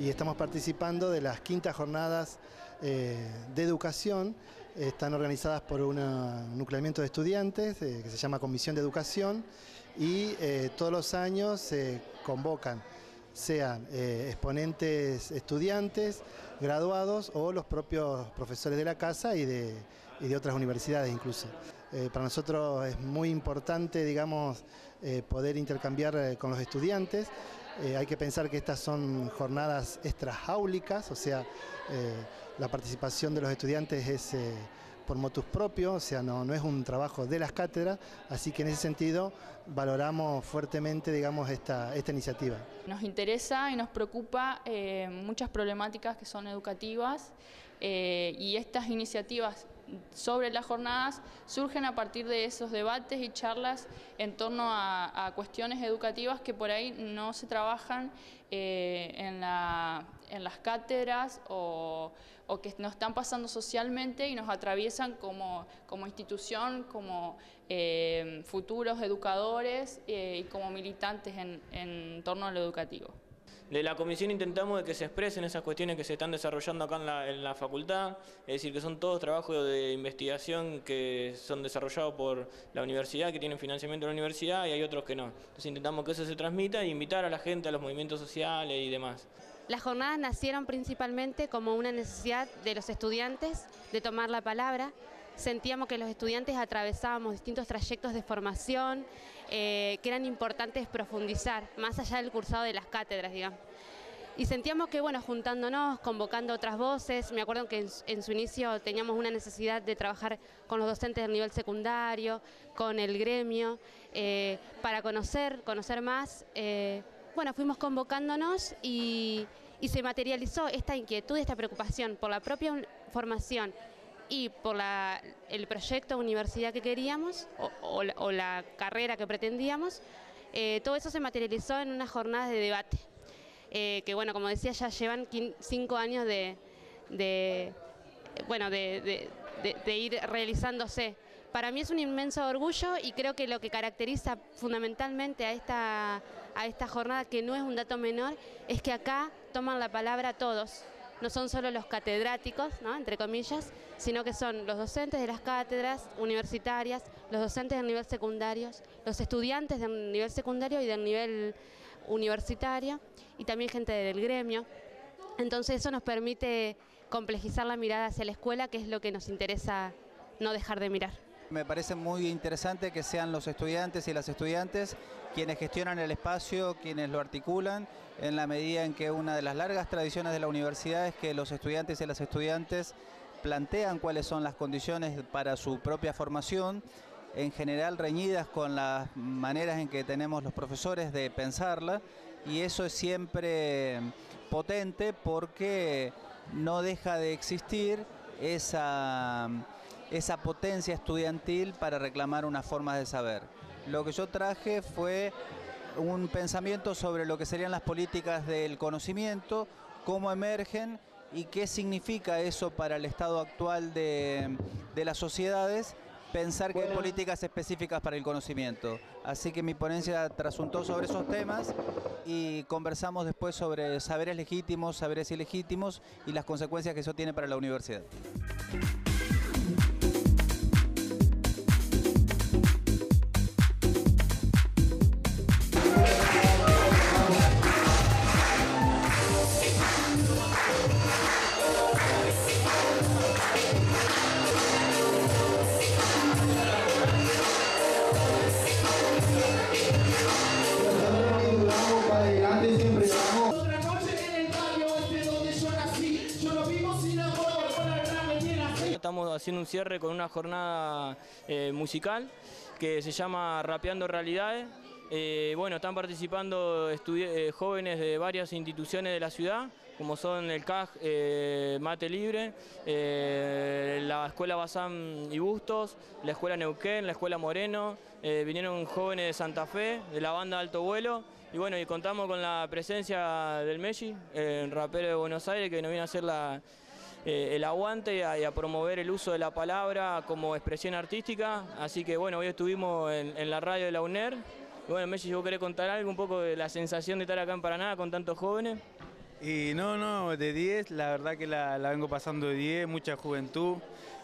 y estamos participando de las quintas jornadas de educación. Están organizadas por un nucleamiento de estudiantes que se llama Comisión de Educación, y todos los años se convocan, sean exponentes estudiantes, graduados o los propios profesores de la casa y de otras universidades incluso. Para nosotros es muy importante, digamos, poder intercambiar con los estudiantes. Hay que pensar que estas son jornadas extrajáulicas, o sea, la participación de los estudiantes es por motus propio, o sea, no es un trabajo de las cátedras, así que en ese sentido valoramos fuertemente, digamos, esta iniciativa. Nos interesa y nos preocupa muchas problemáticas que son educativas, y estas iniciativas sobre las jornadas surgen a partir de esos debates y charlas en torno a cuestiones educativas que por ahí no se trabajan en las cátedras o que nos están pasando socialmente y nos atraviesan como institución, como futuros educadores y como militantes en torno a lo educativo. De la comisión intentamos de que se expresen esas cuestiones que se están desarrollando acá en la facultad, es decir, que son todos trabajos de investigación que son desarrollados por la universidad, que tienen financiamiento de la universidad, y hay otros que no. Entonces intentamos que eso se transmita e invitar a la gente a los movimientos sociales y demás. Las jornadas nacieron principalmente como una necesidad de los estudiantes de tomar la palabra. Sentíamos que los estudiantes atravesábamos distintos trayectos de formación que eran importantes profundizar, más allá del cursado de las cátedras, digamos. Y sentíamos que, bueno, juntándonos, convocando otras voces, me acuerdo que en su inicio teníamos una necesidad de trabajar con los docentes del nivel secundario, con el gremio, para conocer más. Bueno, fuimos convocándonos y se materializó esta inquietud, esta preocupación por la propia formación y por el proyecto de universidad que queríamos o la carrera que pretendíamos. Todo eso se materializó en unas jornadas de debate, que bueno, como decía, ya llevan 5 años de ir realizándose. Para mí es un inmenso orgullo y creo que lo que caracteriza fundamentalmente a esta jornada, que no es un dato menor, es que acá toman la palabra todos. No son solo los catedráticos, ¿no?, entre comillas, sino que son los docentes de las cátedras universitarias, los docentes del nivel secundario, los estudiantes del nivel secundario y del nivel universitario, y también gente del gremio. Entonces eso nos permite complejizar la mirada hacia la escuela, que es lo que nos interesa no dejar de mirar. Me parece muy interesante que sean los estudiantes y las estudiantes quienes gestionan el espacio, quienes lo articulan, en la medida en que una de las largas tradiciones de la universidad es que los estudiantes y las estudiantes plantean cuáles son las condiciones para su propia formación, en general reñidas con las maneras en que tenemos los profesores de pensarla, y eso es siempre potente porque no deja de existir esa potencia estudiantil para reclamar una forma de saber. Lo que yo traje fue un pensamiento sobre lo que serían las políticas del conocimiento, cómo emergen y qué significa eso para el estado actual de las sociedades, pensar que hay políticas específicas para el conocimiento. Así que mi ponencia trasuntó sobre esos temas y conversamos después sobre saberes legítimos, saberes ilegítimos y las consecuencias que eso tiene para la universidad. Estamos haciendo un cierre con una jornada musical que se llama Rapeando Realidades. Bueno, están participando jóvenes de varias instituciones de la ciudad, como son el CAJ, Mate Libre, la Escuela Bazán y Bustos, la Escuela Neuquén, la Escuela Moreno, vinieron jóvenes de Santa Fe, de la banda Alto Vuelo, y bueno, y contamos con la presencia del Melly, el rapero de Buenos Aires, que nos viene a hacer el aguante y a promover el uso de la palabra como expresión artística. Así que bueno, hoy estuvimos en la radio de la UNER. Y bueno, Melly, yo quería contar algo, un poco de la sensación de estar acá en Paraná con tantos jóvenes. Y no, de 10, la verdad que la vengo pasando de 10, mucha juventud.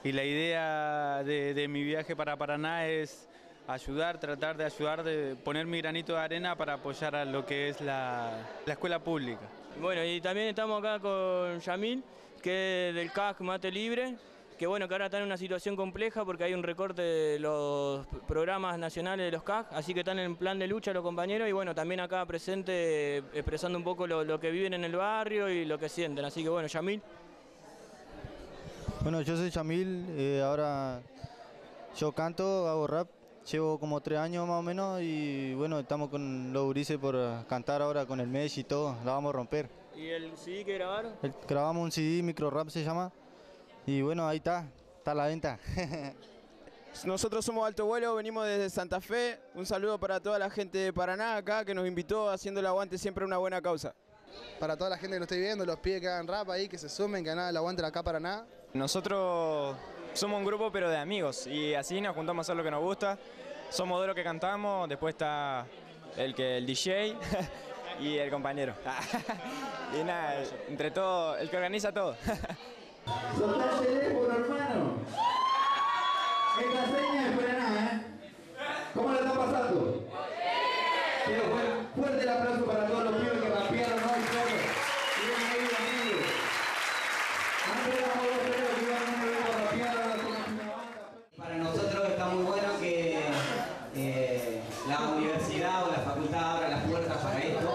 Y la idea de mi viaje para Paraná es ayudar, tratar de ayudar, de poner mi granito de arena para apoyar a lo que es la escuela pública. Bueno, y también estamos acá con Yamil, que es del CAC Mate Libre, que bueno, que ahora está en una situación compleja porque hay un recorte de los programas nacionales de los CAC, así que están en plan de lucha los compañeros y bueno, también acá presente expresando un poco lo que viven en el barrio y lo que sienten, así que bueno, Yamil. Bueno, yo soy Yamil, ahora yo canto, hago rap, llevo como 3 años más o menos y bueno, estamos con los gurises por cantar ahora con el Melly y todo, la vamos a romper. ¿Y el CD que grabaron? Grabamos un CD, micro rap se llama. Y bueno, ahí está a la venta. Nosotros somos Alto Vuelo, venimos desde Santa Fe. Un saludo para toda la gente de Paraná acá que nos invitó haciendo el aguante siempre una buena causa. Para toda la gente que nos esté viendo, los pibes que hagan rap ahí, que se sumen, que hagan el aguante de acá Paraná. Nosotros somos un grupo pero de amigos y así nos juntamos a hacer lo que nos gusta. Somos dos los que cantamos, después está el DJ y el compañero. Y nada, entre todo, el que organiza todo. Soltá el teléfono, hermano. Esta seña es Paraná, ¿eh? ¿Cómo la están pasando? Quiero fuerte el aplauso para todos los pibes que rapearon hoy todos. Miren ahí, amigos. Antes éramos 2 que iban a rapear, ahora somos una banda. Para nosotros está muy bueno que la universidad o la facultad abra las puertas para esto.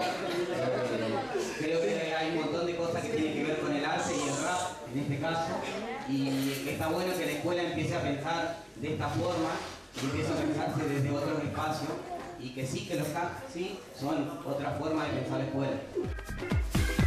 Creo que hay un montón de cosas que tienen que ver con el arte y el rap en este caso, y está bueno que la escuela empiece a pensar de esta forma, que empiece a pensarse desde otros espacios, y que sí, que los CAC sí son otra forma de pensar la escuela.